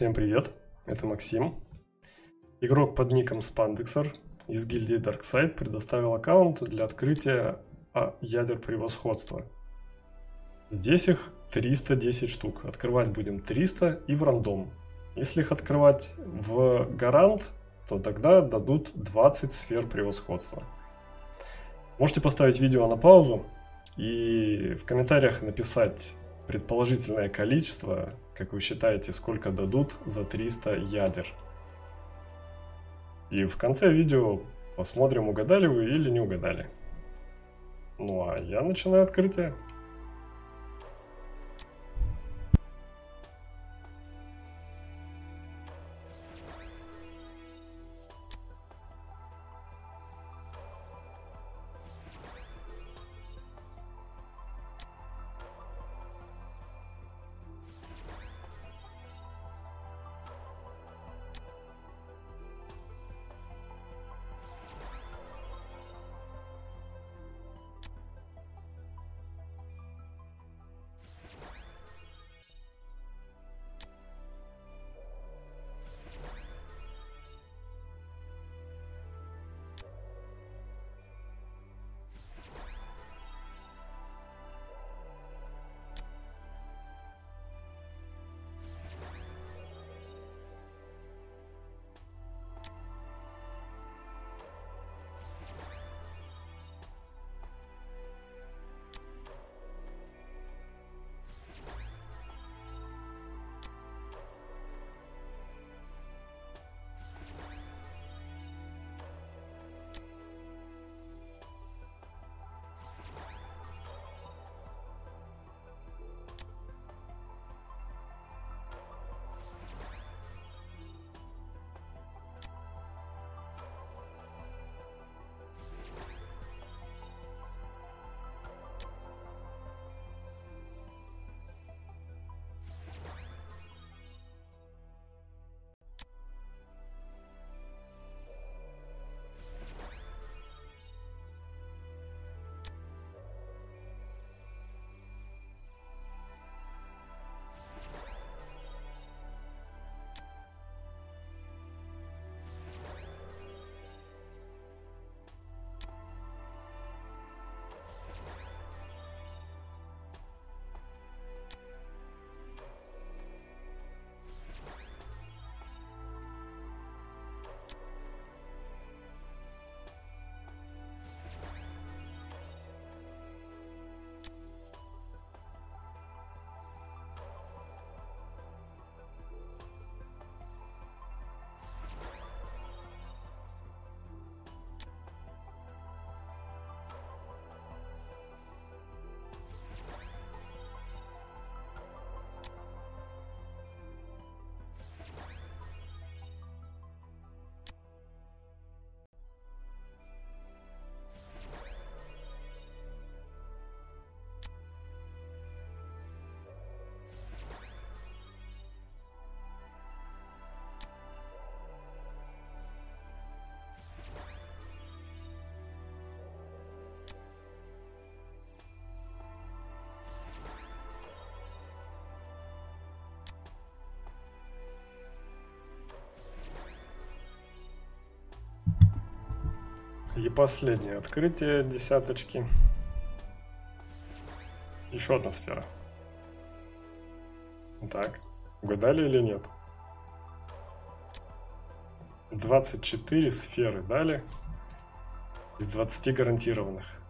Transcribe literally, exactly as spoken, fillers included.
Всем привет, это Максим. Игрок под ником Spandexer из гильдии DarkSide предоставил аккаунт для открытия ядер превосходства. Здесь их триста десять штук. Открывать будем триста и в рандом. Если их открывать в гарант, то тогда дадут двадцать сфер превосходства. Можете поставить видео на паузу и в комментариях написать предположительное количество, как вы считаете, сколько дадут за триста ядер. И в конце видео посмотрим, угадали вы или не угадали. Ну а я начинаю открытие. И последнее открытие десяточки. Еще одна сфера. Так, угадали или нет? двадцать четыре сферы дали из двадцати гарантированных.